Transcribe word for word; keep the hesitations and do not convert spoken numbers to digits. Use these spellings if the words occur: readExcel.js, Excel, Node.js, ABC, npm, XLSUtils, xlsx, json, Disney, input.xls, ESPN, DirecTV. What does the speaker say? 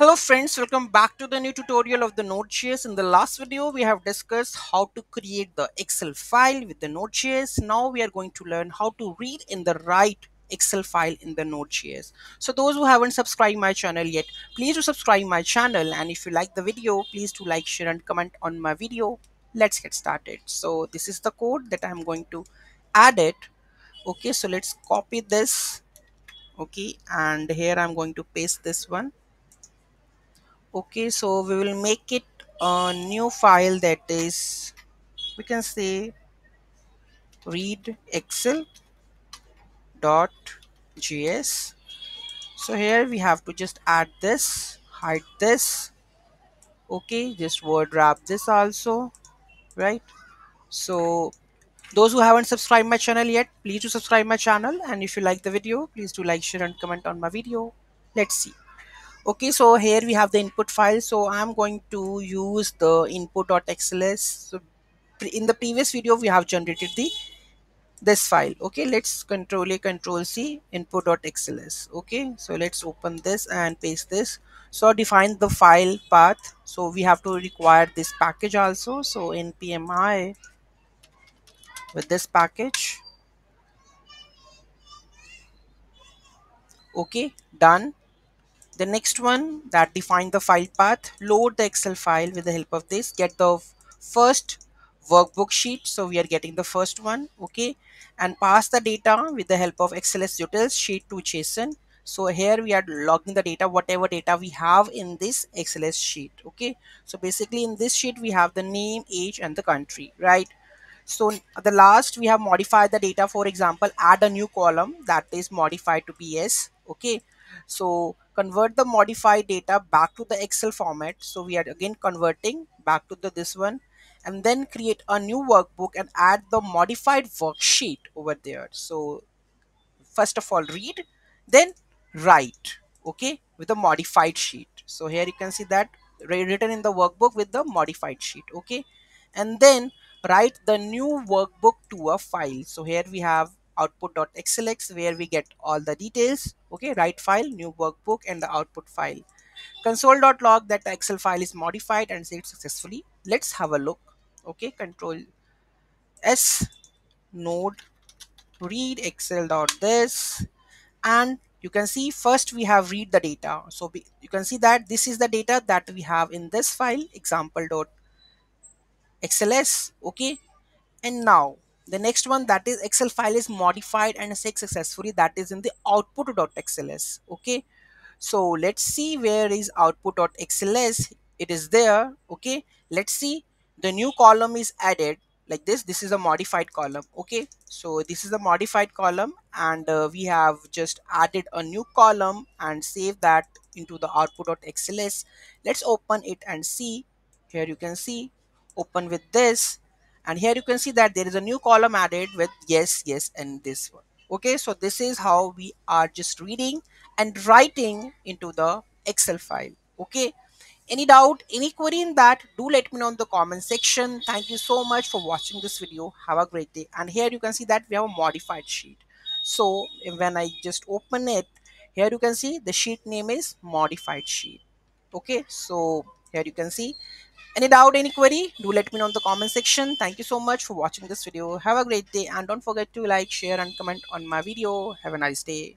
Hello friends, welcome back to the new tutorial of the Node.js. In the last video, we have discussed how to create the Excel file with the Node.js. Now we are going to learn how to read and write Excel file in the Node.js. So those who haven't subscribed my channel yet, please do subscribe my channel. And if you like the video, please do like, share and comment on my video. Let's get started. So this is the code that I'm going to add it. Okay, so let's copy this. Okay, and here I'm going to paste this one. Okay, so we will make it a new file that is, we can say read excel dot J S. So here we have to just add this, hide this. Okay, just word wrap this also, right? So those who haven't subscribed my channel yet, please do subscribe my channel. And if you like the video, please do like, share and comment on my video. Let's see. Okay, so here we have the input file. So I'm going to use the input dot X L S. So in the previous video, we have generated the this file. Okay, let's control A, control C, input dot X L S. Okay, so let's open this and paste this. So define the file path. So we have to require this package also. So npm I with this package. Okay, done. The next one that define the file path, load the Excel file with the help of this, get the first workbook sheet. So we are getting the first one. Okay, and pass the data with the help of X L S Utils sheet to JSON. So here we are logging the data, whatever data we have in this X L S sheet. Okay, so basically in this sheet, we have the name, age and the country, right? So the last we have modified the data, for example, add a new column that is modified to be yes. Okay, so convert the modified data back to the Excel format. So we are again converting back to the this one, and then create a new workbook and add the modified worksheet over there. So first of all, read, then write, okay, with a modified sheet. So here you can see that written in the workbook with the modified sheet. Okay, and then write the new workbook to a file. So here we have output dot X L S, where we get all the details. Okay, write file, new workbook and the output file. Console dot log that the Excel file is modified and saved successfully. Let's have a look. Okay, control S, node read excel dot this, and you can see first we have read the data. So we, you can see that this is the data that we have in this file, example dot X L S. Okay, and now the next one that is Excel file is modified and saved successfully, that is in the output dot X L S. Okay, so let's see where is output dot X L S. It is there. Okay, let's see, the new column is added like this. This is a modified column. Okay, so this is the modified column, and uh, we have just added a new column and save that into the output dot X L S. Let's open it and see. Here you can see, open with this. And here you can see that there is a new column added with yes, yes, and this one. Okay, so this is how we are just reading and writing into the Excel file. Okay, any doubt, any query in that, do let me know in the comment section. Thank you so much for watching this video. Have a great day. And here you can see that we have a modified sheet. So when I just open it, here you can see the sheet name is modified sheet. Okay, so here you can see. Any doubt, any query, do let me know in the comment section. Thank you so much for watching this video. Have a great day and don't forget to like, share and comment on my video. Have a nice day.